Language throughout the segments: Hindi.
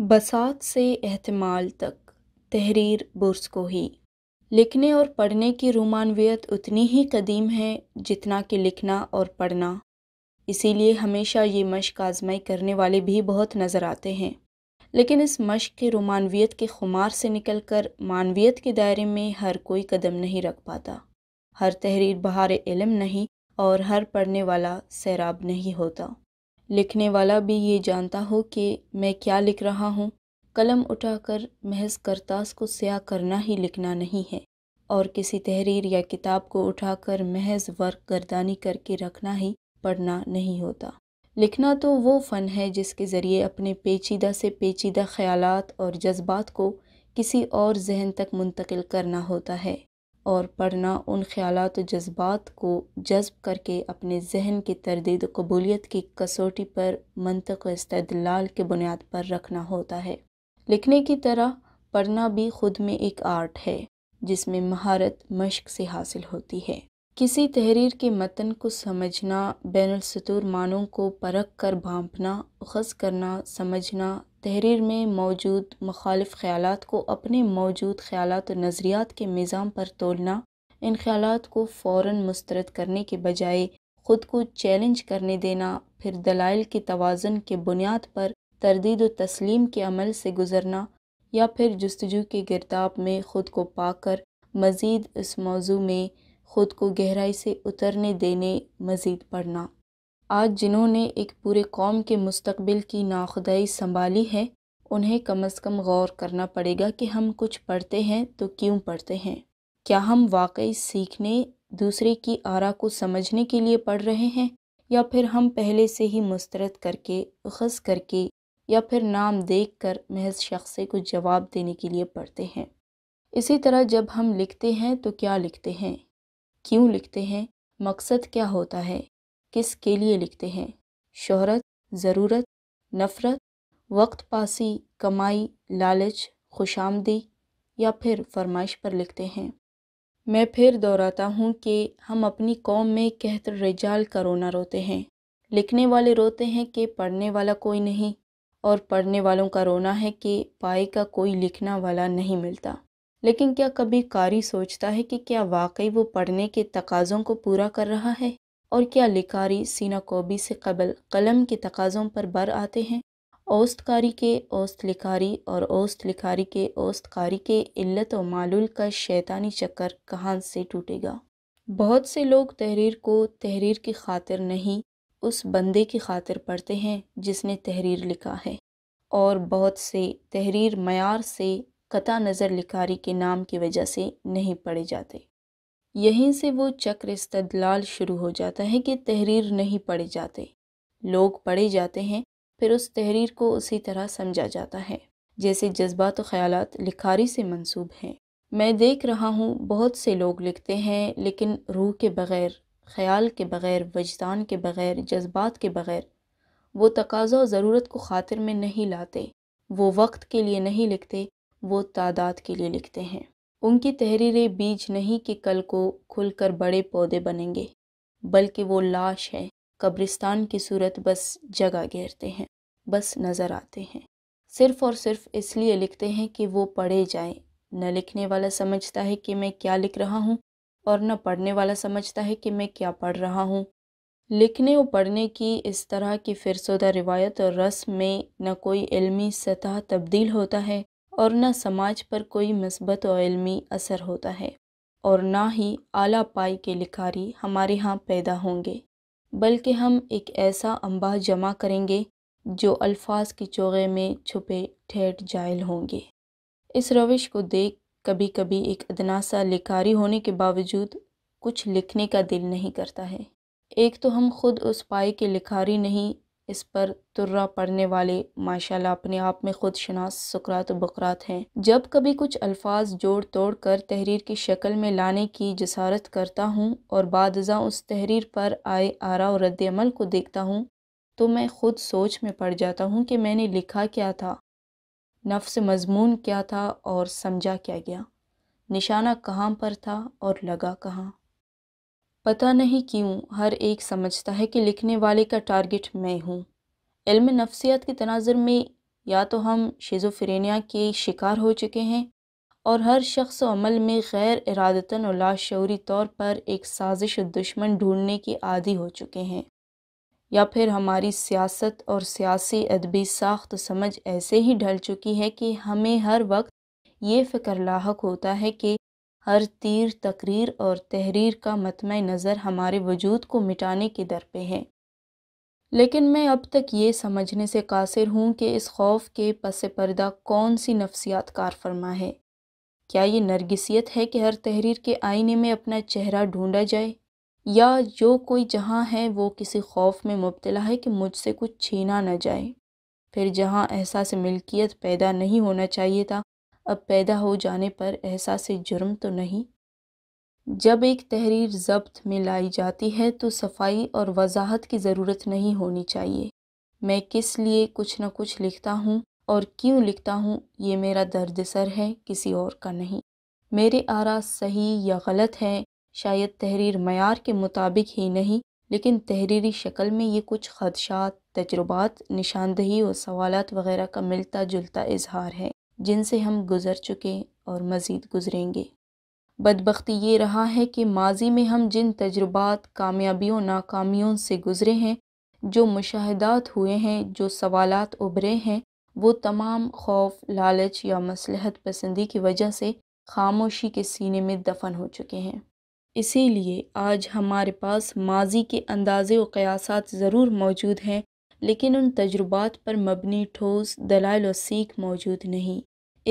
बसात से एहतमाल तक, तहरीर बुर्ज कोही। लिखने और पढ़ने की रोमानवियत उतनी ही कदीम है जितना कि लिखना और पढ़ना, इसीलिए हमेशा ये मश्क आजमाई करने वाले भी बहुत नज़र आते हैं। लेकिन इस मश्क के रोमानवियत के खुमार से निकलकर मानवियत के दायरे में हर कोई कदम नहीं रख पाता। हर तहरीर बहार इल्म नहीं और हर पढ़ने वाला सैराब नहीं होता। लिखने वाला भी ये जानता हो कि मैं क्या लिख रहा हूँ। कलम उठाकर महज करतास को स्याह करना ही लिखना नहीं है, और किसी तहरीर या किताब को उठाकर महज वर्क गर्दानी करके रखना ही पढ़ना नहीं होता। लिखना तो वो फ़न है जिसके ज़रिए अपने पेचीदा से पेचीदा ख्यालात और जज्बात को किसी और जहन तक मुंतकिल करना होता है, और पढ़ना उन ख्यालात और जज्बात को जज्ब करके अपने जहन की तरदीद कबूलियत की कसौटी पर मंतक और इस्तदलाल के बुनियाद पर रखना होता है। लिखने की तरह पढ़ना भी खुद में एक आर्ट है जिसमें महारत मश्क से हासिल होती है। किसी तहरीर के मतन को समझना, बैनुस्सतूर मानों को परख कर भांपना, उखज़ करना, समझना, तहरीर में मौजूद मुखालिफ ख्यालात को अपने मौजूद ख्यालात और नज़रियात के निज़ाम पर तोलना, इन ख्यालात को फ़ौरन मुस्तरद करने के बजाय ख़ुद को चैलेंज करने देना, फिर दलाइल की तवाज़न के बुनियाद पर तरदीद व तस्लीम के अमल से गुज़रना, या फिर जस्तजू के गिरदाब में ख़ुद को पाकर मज़ीद इस मौजू में ख़ुद को गहराई से उतरने देने, मज़ीद पढ़ना। आज जिन्होंने एक पूरे कौम के मुस्तकबिल की नाखुदाई संभाली है, उन्हें कम अज़ कम गौर करना पड़ेगा कि हम कुछ पढ़ते हैं तो क्यों पढ़ते हैं। क्या हम वाकई सीखने, दूसरे की आरा को समझने के लिए पढ़ रहे हैं, या फिर हम पहले से ही मुस्तरद करके, उखज़ करके, या फिर नाम देख कर महज शख्से को जवाब देने के लिए पढ़ते हैं। इसी तरह जब हम लिखते हैं तो क्या लिखते हैं, क्यों लिखते हैं, मकसद क्या होता है, किस के लिए लिखते हैं, शोहरत, ज़रूरत, नफ़रत, वक्त पासी, कमाई, लालच, खुशामदी, या फिर फरमाइश पर लिखते हैं। मैं फिर दोहराता हूँ कि हम अपनी कौम में कहतर रिजाल का रोना रोते हैं। लिखने वाले रोते हैं कि पढ़ने वाला कोई नहीं, और पढ़ने वालों का रोना है कि पाए का कोई लिखना वाला नहीं मिलता। लेकिन क्या कभी कारी सोचता है कि क्या वाकई वो पढ़ने के तकाज़ों को पूरा कर रहा है, और क्या लिकारी सीनाकोबी से कबल कलम के तकाज़ों पर बर आते हैं। औस्तकारी के औस्त लिकारी और औस्त लिकारी के औस्तकारी के इल्लत और मालूल का शैतानी चक्कर कहाँ से टूटेगा। बहुत से लोग तहरीर को तहरीर की खातिर नहीं, उस बंदे की खातिर पढ़ते हैं जिसने तहरीर लिखा है, और बहुत से तहरीर मयार से कता नज़र लिकारी के नाम की वजह से नहीं पढ़े जाते। यहीं से वो चक्र इस्तदलाल शुरू हो जाता है कि तहरीर नहीं पढ़े जाते, लोग पढ़े जाते हैं, फिर उस तहरीर को उसी तरह समझा जाता है जैसे जज्बात और ख़यालात लिखारी से मंसूब हैं। मैं देख रहा हूँ बहुत से लोग लिखते हैं, लेकिन रूह के बग़ैर, ख़याल के बग़ैर, वजदान के बग़ैर, जज्बात के बग़ैर। वो तकाज़ा और ज़रूरत को खातिर में नहीं लाते, वो वक्त के लिए नहीं लिखते, वो तादाद के लिए लिखते हैं। उनकी तहरीरें बीज नहीं कि कल को खुलकर बड़े पौधे बनेंगे, बल्कि वो लाश है, कब्रिस्तान की सूरत बस जगह घेरते हैं, बस नज़र आते हैं। सिर्फ़ और सिर्फ इसलिए लिखते हैं कि वो पढ़े जाएं। न लिखने वाला समझता है कि मैं क्या लिख रहा हूँ, और न पढ़ने वाला समझता है कि मैं क्या पढ़ रहा हूँ। लिखने और पढ़ने की इस तरह की फिरसोदा रिवायत और रस्म में न कोई इल्मी सतह तब्दील होता है, और न समाज पर कोई मस्बत और इल्मी असर होता है, और ना ही आला पाई के लिखारी हमारे यहाँ पैदा होंगे, बल्कि हम एक ऐसा अम्बाह जमा करेंगे जो अल्फाज की चोगे में छुपे ठेठ जायल होंगे। इस रविश को देख कभी कभी एक अदना सा लिखारी होने के बावजूद कुछ लिखने का दिल नहीं करता है। एक तो हम खुद उस पाई के लिखारी नहीं, इस पर तुर्रा पढ़ने वाले माशाल्लाह अपने आप में खुद शनास सुकरात बकरात हैं। जब कभी कुछ अल्फाज जोड़ तोड़ कर तहरीर की शक्ल में लाने की जसारत करता हूँ, और बादज़ा उस तहरीर पर आए आरा और रद्दमल को देखता हूँ, तो मैं खुद सोच में पड़ जाता हूँ कि मैंने लिखा क्या था, नफ्स मजमून क्या था, और समझा क्या गया, निशाना कहाँ पर था और लगा कहाँ। पता नहीं क्यों हर एक समझता है कि लिखने वाले का टारगेट मैं हूँ। इल्म नफ्सियात के तनाज़ुर में या तो हम शिज़ोफ्रेनिया के शिकार हो चुके हैं और हर शख्स अमल में गैर इरादतन और लाशऊरी तौर पर एक साजिश दुश्मन ढूंढने के आदी हो चुके हैं, या फिर हमारी सियासत और सियासी अदबी साख्त समझ ऐसे ही ढल चुकी है कि हमें हर वक्त ये फ़िक्र लाहक होता है कि हर तीर, तकरीर और तहरीर का मतमय नज़र हमारे वजूद को मिटाने के दर पे है। लेकिन मैं अब तक ये समझने से कासिर हूँ कि इस खौफ के पस पर्दा कौन सी नफसियात कार फरमा है। क्या ये नरगिसियत है कि हर तहरीर के आईने में अपना चेहरा ढूंढा जाए, या जो कोई जहाँ है वो किसी खौफ में मुब्तला है कि मुझसे कुछ छीना न जाए। फिर जहाँ एहसास मिल्कियत पैदा नहीं होना चाहिए था, अब पैदा हो जाने पर एहसास जुर्म तो नहीं। जब एक तहरीर ज़ब्त में लाई जाती है तो सफाई और वजाहत की ज़रूरत नहीं होनी चाहिए। मैं किस लिए कुछ न कुछ लिखता हूँ और क्यों लिखता हूँ, ये मेरा दर्दसर है, किसी और का नहीं। मेरे आरा सही या गलत है, शायद तहरीर मयार के मुताबिक ही नहीं, लेकिन तहरीरी शक्ल में ये कुछ खदशात, तजुर्बात, निशानदही और सवालात वग़ैरह का मिलता जुलता इजहार है, जिनसे हम गुज़र चुके और मज़ीद गुज़रेंगे। बदबख्ती ये रहा है कि माजी में हम जिन तजुर्बात, कामयाबियों, नाकामियों से गुज़रे हैं, जो मुशाहदात हुए हैं, जो सवालात उभरे हैं, वो तमाम खौफ, लालच या मसलहत पसंदी की वजह से खामोशी के सीने में दफन हो चुके हैं। इसीलिए आज हमारे पास माजी के अंदाज़े और क़यासात ज़रूर मौजूद हैं, लेकिन उन तजुर्बात पर मबनी ठोस दलाइल और सीख मौजूद नहीं।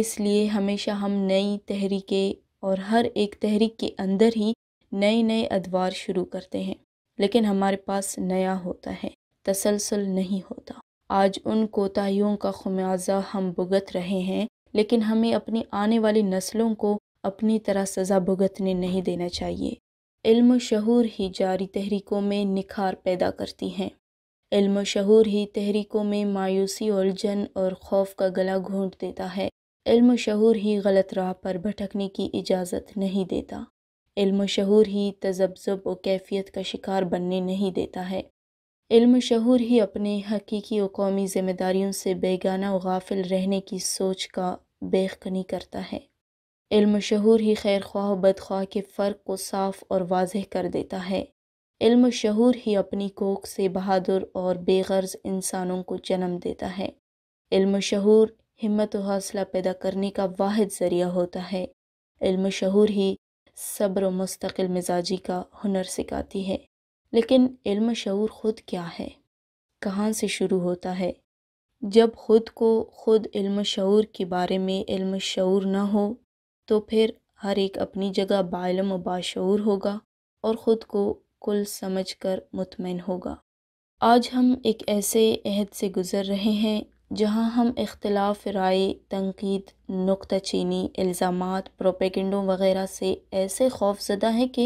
इसलिए हमेशा हम नई तहरीकें और हर एक तहरीक के अंदर ही नए नए अदवार शुरू करते हैं, लेकिन हमारे पास नया होता है, तसलसल नहीं होता। आज उन कोताहियों का खुमियाजा हम भुगत रहे हैं, लेकिन हमें अपनी आने वाली नस्लों को अपनी तरह सज़ा भुगतने नहीं देना चाहिए। इल्म शहूर ही जारी तहरीकों में निखार पैदा करती हैं। इल्म शहूर ही तहरीकों में मायूसी, उलझन और खौफ का गला घोंट देता है। इल्म शहूर ही गलत राह पर भटकने की इजाज़त नहीं देता। इल्म शहूर ही तज़ब्ज़ुब और कैफियत का शिकार बनने नहीं देता है। इल्म शहूर ही अपने हकीकी और कौमी ज़िम्मेदारियों से बेगाना और गाफिल रहने की सोच का बेखकनी करता है। इल्म शहूर ही खैर ख्वाह और बदख्वाह के फ़र्क को साफ़ और वाज़ह कर देता है। इल्म शहूर ही अपनी कोख से बहादुर और बेगर्ज़ इंसानों को जन्म देता है। इल्म शहूर हिम्मत और हौसला पैदा करने का वाहिद ज़रिया होता है। इल्म शहूर ही सब्र और मुस्तकिल मिजाजी का हुनर सिखाती है। लेकिन इल्म शहूर ख़ुद क्या है, कहाँ से शुरू होता है? जब ख़ुद को ख़ुद इल्म शहूर के बारे में इल्म शहूर ना हो, तो फिर हर एक अपनी जगह बाइलम और बाशऊर होगा और ख़ुद को कुल समझ कर मुतमईन होगा। आज हम एक ऐसे अहद से गुज़र रहे हैं जहाँ हम इख्तिलाफ राय, तंकीद, नुक्ताचीनी, इल्ज़ामात, प्रोपेगेंडों वग़ैरह से ऐसे खौफजदा हैं कि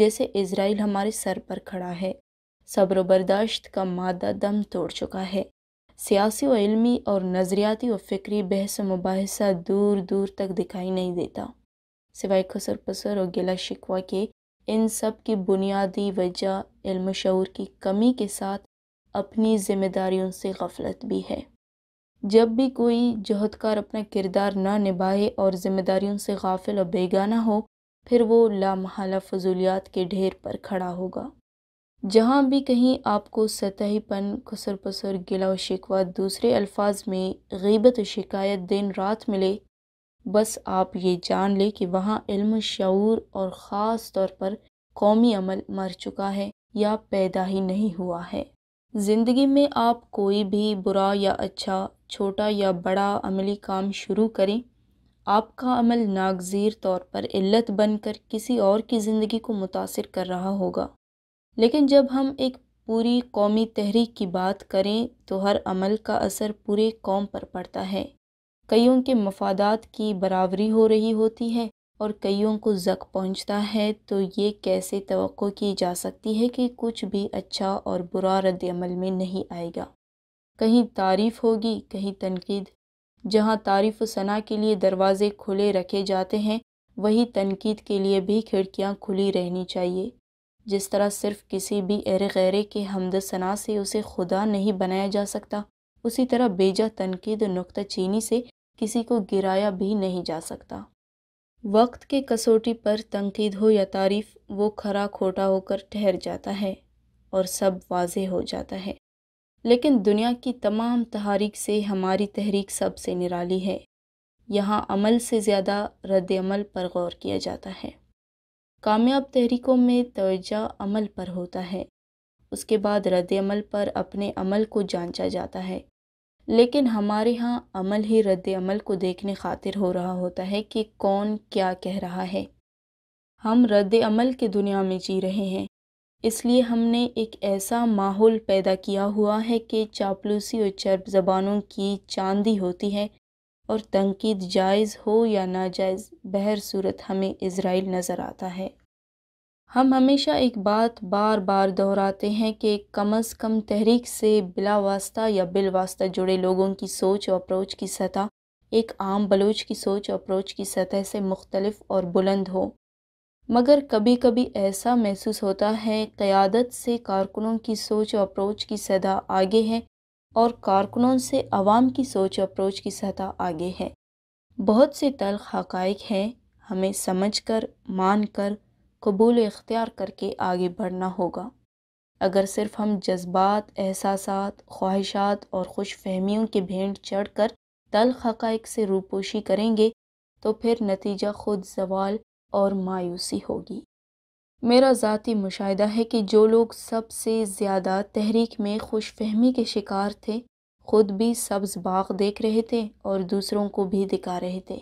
जैसे इज़राइल हमारे सर पर खड़ा है। सब्र बर्दाश्त का मादा दम तोड़ चुका है। सियासी व इल्मी और नज़रियाती व फ़िक्री बहस मुबाहसा दूर दूर तक दिखाई नहीं देता, सिवाय खसर पसर और गिला शिकवा के। इन सब की बुनियादी वजह इल्म शऊर की कमी के साथ अपनी ज़िम्मेदारियों से गफलत भी है। जब भी कोई जहदकार अपना किरदार ना निभाए और ज़िम्मेदारियों से गाफिल और बेगाना हो, फिर वो लामहला फजूलियात के ढेर पर खड़ा होगा। जहाँ भी कहीं आपको सतहीपन, खुसर पसर, गिला और शिकवा, दूसरे अल्फाज में गीबत और शिकायत दिन रात मिले, बस आप ये जान ले कि वहाँ इल्म शऊर और ख़ास तौर पर कौमी अमल मर चुका है या पैदा ही नहीं हुआ है। ज़िंदगी में आप कोई भी बुरा या अच्छा, छोटा या बड़ा अमली काम शुरू करें, आपका अमल नागज़ीर तौर पर इल्लत बनकर किसी और की ज़िंदगी को मुतासिर कर रहा होगा। लेकिन जब हम एक पूरी कौमी तहरीक की बात करें तो हर अमल का असर पूरे कौम पर पड़ता है। कईयों के मफादात की बराबरी हो रही होती है और कईयों को ज़ख पहुंचता है, तो ये कैसे तवक्को की जा सकती है कि कुछ भी अच्छा और बुरा रद्द अमल में नहीं आएगा। कहीं तारीफ़ होगी, कहीं तनकीद। जहाँ तारीफ़ व सना के लिए दरवाज़े खुले रखे जाते हैं, वही तनकीद के लिए भी खिड़कियाँ खुली रहनी चाहिए। जिस तरह सिर्फ़ किसी भी ऐरे गैरे के हमद सना से उसे खुदा नहीं बनाया जा सकता, उसी तरह बेजा तनकीद नुक्ता चीनी से किसी को गिराया भी नहीं जा सकता। वक्त के कसौटी पर तनकीद हो या तारीफ़, वो खरा खोटा होकर ठहर जाता है और सब वाजे हो जाता है। लेकिन दुनिया की तमाम तहरीक से हमारी तहरीक सबसे निराली है। यहाँ अमल से ज़्यादा रद्द अमल पर गौर किया जाता है। कामयाब तहरीकों में तवज्जो अमल पर होता है, उसके बाद रद्द अमल पर अपने अमल को जांचा जाता है। लेकिन हमारे यहाँ अमल ही रद्द अमल को देखने खातिर हो रहा होता है कि कौन क्या कह रहा है। हम रद्द अमल की दुनिया में जी रहे हैं, इसलिए हमने एक ऐसा माहौल पैदा किया हुआ है कि चापलूसी और चर्ब ज़बानों की चांदी होती है और तंकीद जायज़ हो या नाजायज़, बहर सूरत हमें इज़राइल नज़र आता है। हम हमेशा एक बात बार बार दोहराते हैं कि कम अज़ कम तहरीक से बिला वास्ता या बिलवास्ता जुड़े लोगों की सोच और अप्रोच की सतह एक आम बलोच की सोच और अप्रोच की सतह से मुख्तलिफ और बुलंद हो, मगर कभी कभी ऐसा महसूस होता है क़यादत से कारकुनों की सोच और अप्रोच की सतह आगे है और कारकुनों से आवाम की सोच और अप्रोच की सतह आगे है। बहुत से तल्ख हक़ाइक़ हैं, हमें समझकर, मानकर, कबूल इख्तियार करके आगे बढ़ना होगा। अगर सिर्फ हम जज्बात, एहसासात, ख्वाहिशात और खुश फहमियों के भेंट चढ़ कर तल्ख हक़ाइक़ से रूपोशी करेंगे तो फिर नतीजा खुद ज़वाल और मायूसी होगी। मेरा ज़ाती मुशाहिदा है कि जो लोग सबसे ज़्यादा तहरीक में खुश फहमी के शिकार थे, ख़ुद भी सब्ज़ बाग देख रहे थे और दूसरों को भी दिखा रहे थे,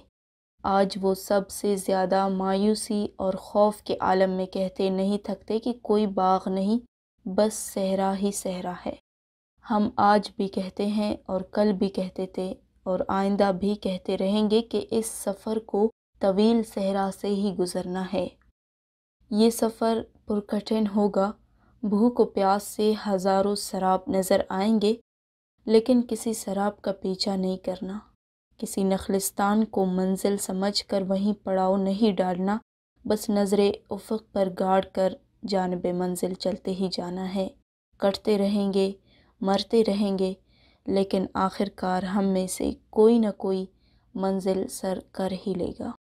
आज वो सबसे ज़्यादा मायूसी और खौफ के आलम में कहते नहीं थकते कि कोई बाग नहीं, बस सहरा ही सहरा है। हम आज भी कहते हैं और कल भी कहते थे और आइंदा भी कहते रहेंगे कि इस सफ़र को तवील सहरा से ही गुज़रना है। ये सफ़र पुरकठिन होगा, भूख और प्यास से हज़ारों सराब नज़र आएंगे, लेकिन किसी सराब का पीछा नहीं करना, किसी नखलिस्तान को मंजिल समझकर वहीं पड़ाव नहीं डालना, बस नज़रे उफ़क़ पर गाड़ कर जानिबे मंजिल चलते ही जाना है। कटते रहेंगे, मरते रहेंगे, लेकिन आखिरकार हम में से कोई न कोई मंजिल सर कर ही लेगा।